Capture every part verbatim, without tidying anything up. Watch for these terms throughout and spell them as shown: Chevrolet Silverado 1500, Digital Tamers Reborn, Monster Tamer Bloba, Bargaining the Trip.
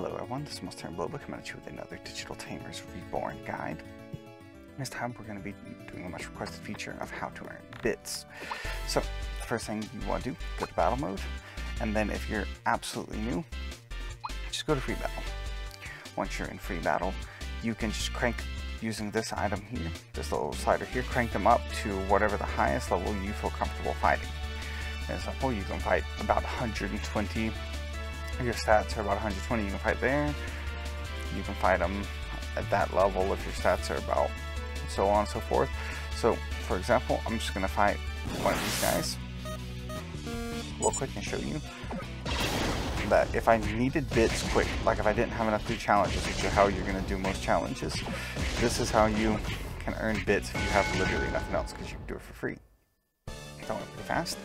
Hello everyone, this is Monster Tamer Bloba coming at you with another Digital Tamers Reborn guide. This time we're going to be doing a much requested feature of how to earn bits. So, the first thing you want to do, go to battle mode, and then if you're absolutely new, just go to free battle. Once you're in free battle, you can just crank using this item here, this little slider here, crank them up to whatever the highest level you feel comfortable fighting. As a whole, you can fight about one hundred twenty. Your stats are about one hundred twenty, you can fight there, you can fight them at that level if your stats are about, so on and so forth. So, for example, I'm just going to fight one of these guys real quick and show you that if I needed bits quick, like if I didn't have enough to do challenges, which is how you're going to do most challenges, this is how you can earn bits if you have literally nothing else, because you can do it for free. That went pretty fast.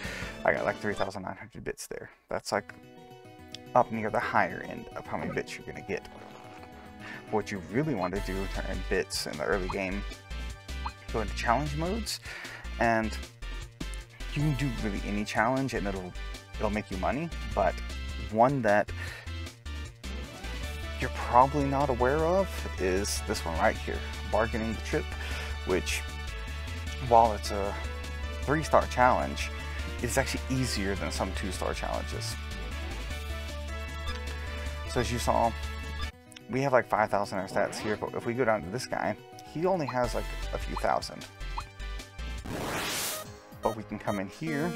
I got like three thousand nine hundred bits there. That's like up near the higher end of how many bits you're going to get. What you really want to do to earn bits in the early game, go into challenge modes, and you can do really any challenge and it'll it'll make you money, but one that you're probably not aware of is this one right here, Bargaining the Trip, which, while it's a three-star challenge, is actually easier than some two-star challenges. So as you saw, we have like five thousand in our stats here, but if we go down to this guy, he only has like a few thousand. But we can come in here,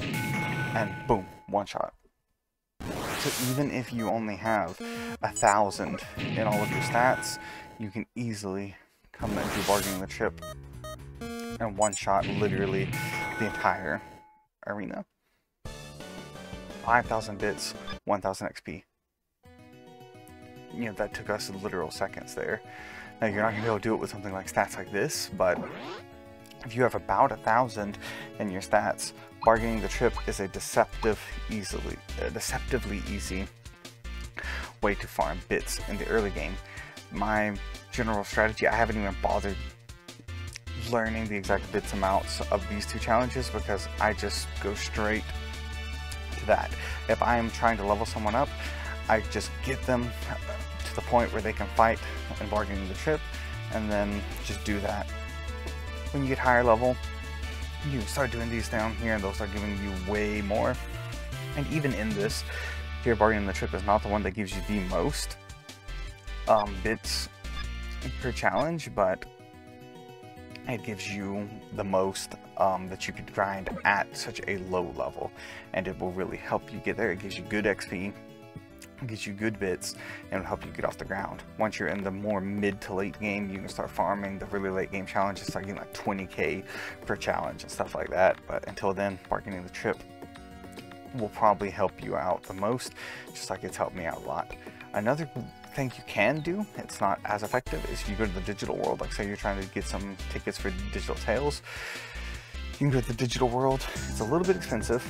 and boom, one shot. So even if you only have a thousand in all of your stats, you can easily come and do Bargaining the Trip and one shot literally the entire arena. five thousand bits, one thousand X P. You know, that took us literal seconds there. Now, you're not going to be able to do it with something like stats like this, but if you have about one thousand in your stats, Bargaining the Trip is a deceptive, easily, a deceptively easy way to farm bits in the early game. My general strategy, I haven't even bothered learning the exact bits amounts of these two challenges because I just go straight that. If I am trying to level someone up, I just get them to the point where they can fight and Bargain the Trip, and then just do that. When you get higher level, you start doing these down here, and they'll start giving you way more. And even in this, here Bargain the Trip is not the one that gives you the most um, bits per challenge, but it gives you the most um, that you could grind at such a low level, and it will really help you get there. It gives you good X P, it gives you good bits, and it'll help you get off the ground. Once you're in the more mid to late game, you can start farming the really late game challenges, like getting like twenty K per challenge and stuff like that. But until then, Bargaining the Trip will probably help you out the most, just like it's helped me out a lot. Another thing you can do, it's not as effective, is if you go to the digital world, like say you're trying to get some tickets for Digital Tales, you can go to the digital world. It's a little bit expensive.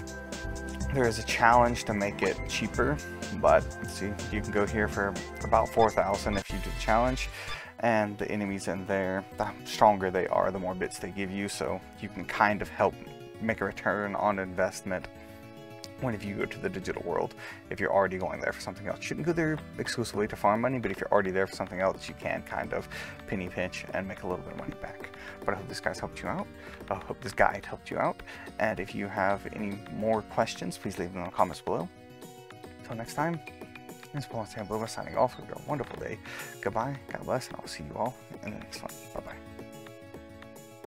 There is a challenge to make it cheaper, but see, you can go here for about four thousand if you do the challenge, and the enemies in there, the stronger they are, the more bits they give you, so you can kind of help make a return on investment whenever you go to the digital world, if you're already going there for something else. You shouldn't go there exclusively to farm money, but if you're already there for something else, you can kind of penny pinch and make a little bit of money back. But I hope this guy's helped you out. I hope this guide helped you out. And if you have any more questions, please leave them in the comments below. Until next time, this is Monster Tamer Bloba signing off. Have a wonderful day. Goodbye, God bless, and I'll see you all in the next one. Bye-bye.